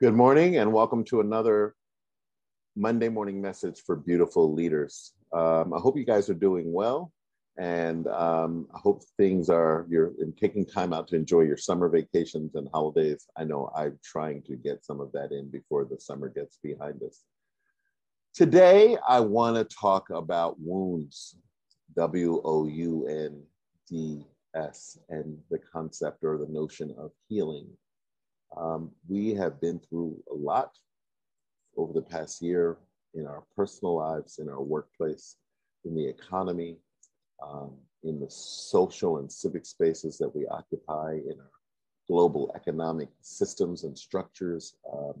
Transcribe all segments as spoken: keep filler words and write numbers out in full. Good morning and welcome to another Monday morning message for beautiful leaders. Um, I hope you guys are doing well, and um, I hope things are, you're taking time out to enjoy your summer vacations and holidays. I know I'm trying to get some of that in before the summer gets behind us. Today, I want to talk about wounds, W O U N D S, and the concept or the notion of healing. Um, we have been through a lot over the past year in our personal lives, in our workplace, in the economy, um, in the social and civic spaces that we occupy, in our global economic systems and structures. Um,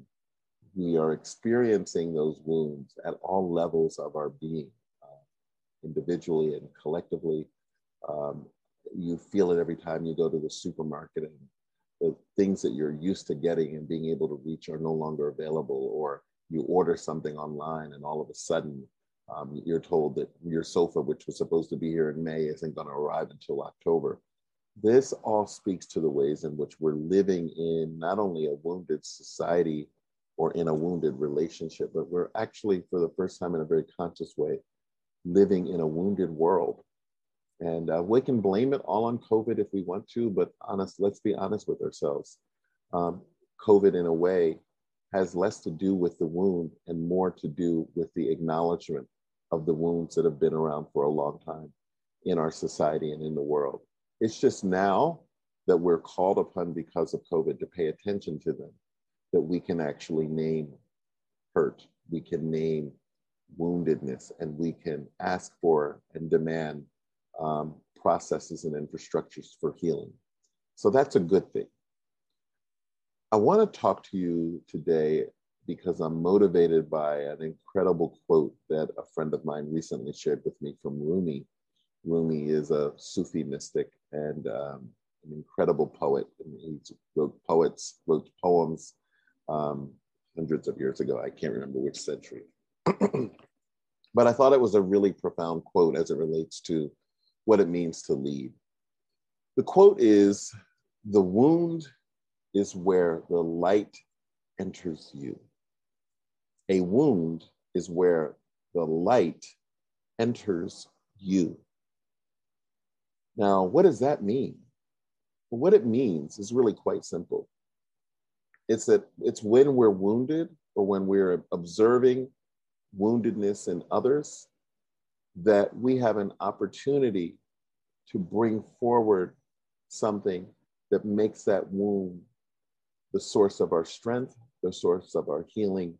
we are experiencing those wounds at all levels of our being, uh, individually and collectively. Um, you feel it every time you go to the supermarket and the things that you're used to getting and being able to reach are no longer available, or you order something online and all of a sudden um, you're told that your sofa, which was supposed to be here in May, isn't going to arrive until October. This all speaks to the ways in which we're living in not only a wounded society or in a wounded relationship, but we're actually, for the first time in a very conscious way, living in a wounded world. And uh, we can blame it all on COVID if we want to, but honest, let's be honest with ourselves. Um, COVID, in a way, has less to do with the wound and more to do with the acknowledgement of the wounds that have been around for a long time in our society and in the world. It's just now that we're called upon because of COVID to pay attention to them, that we can actually name hurt, we can name woundedness, and we can ask for and demand Um, processes and infrastructures for healing. So that's a good thing. I want to talk to you today because I'm motivated by an incredible quote that a friend of mine recently shared with me from Rumi. Rumi is a Sufi mystic and um, an incredible poet. And he wrote poets, wrote poems um, hundreds of years ago. I can't remember which century. But I thought it was a really profound quote as it relates to what it means to lead. The quote is, "The wound is where the light enters you. A wound is where the light enters you." Now, what does that mean? Well, what it means is really quite simple. It's that it's when we're wounded or when we're observing woundedness in others that we have an opportunity to bring forward something that makes that wound the source of our strength, the source of our healing,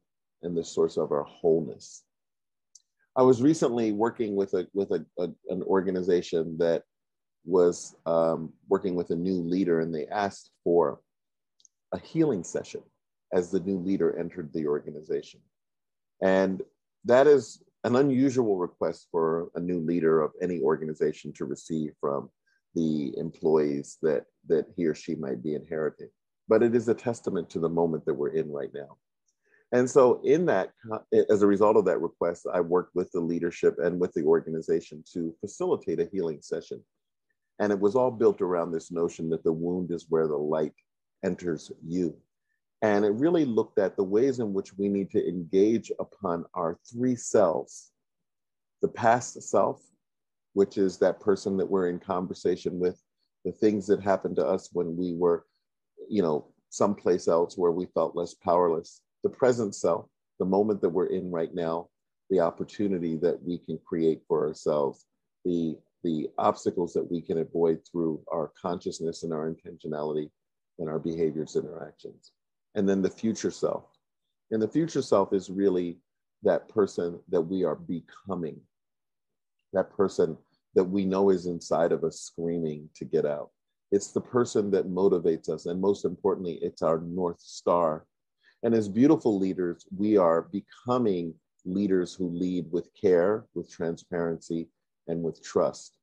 and the source of our wholeness. I was recently working with a with a, a, an organization that was um, working with a new leader, and they asked for a healing session as the new leader entered the organization. And that is an unusual request for a new leader of any organization to receive from the employees that, that he or she might be inheriting. But it is a testament to the moment that we're in right now. And so in that, as a result of that request, I worked with the leadership and with the organization to facilitate a healing session. And it was all built around this notion that the wound is where the light enters you. And it really looked at the ways in which we need to engage upon our three selves: the past self, which is that person that we're in conversation with, the things that happened to us when we were, you know, someplace else where we felt less powerless; the present self, the moment that we're in right now, the opportunity that we can create for ourselves, the, the obstacles that we can avoid through our consciousness and our intentionality and our behaviors and our actions. And then the future self. And the future self is really that person that we are becoming, that person that we know is inside of us screaming to get out. It's the person that motivates us. And most importantly, it's our North Star. And as beautiful leaders, we are becoming leaders who lead with care, with transparency, and with trust.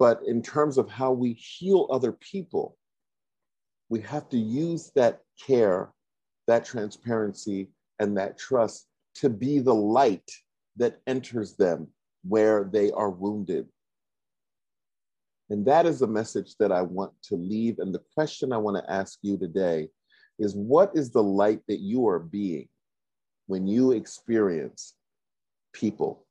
But in terms of how we heal other people, we have to use that care, that transparency, and that trust to be the light that enters them where they are wounded. And that is the message that I want to leave. And the question I want to ask you today is what is the light that you are being when you experience people,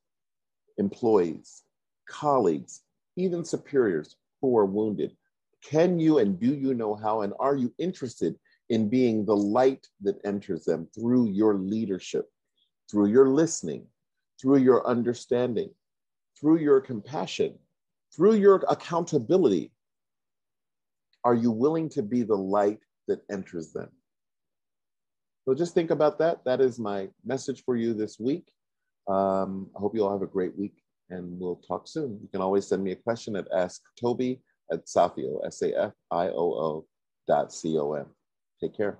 employees, colleagues, even superiors who are wounded? Can you and do you know how, and are you interested in being the light that enters them through your leadership, through your listening, through your understanding, through your compassion, through your accountability? Are you willing to be the light that enters them? So just think about that. That is my message for you this week. Um, I hope you all have a great week, and we'll talk soon. You can always send me a question at asktoby at SAFIOO, S A F I O O dot C O M. Take care.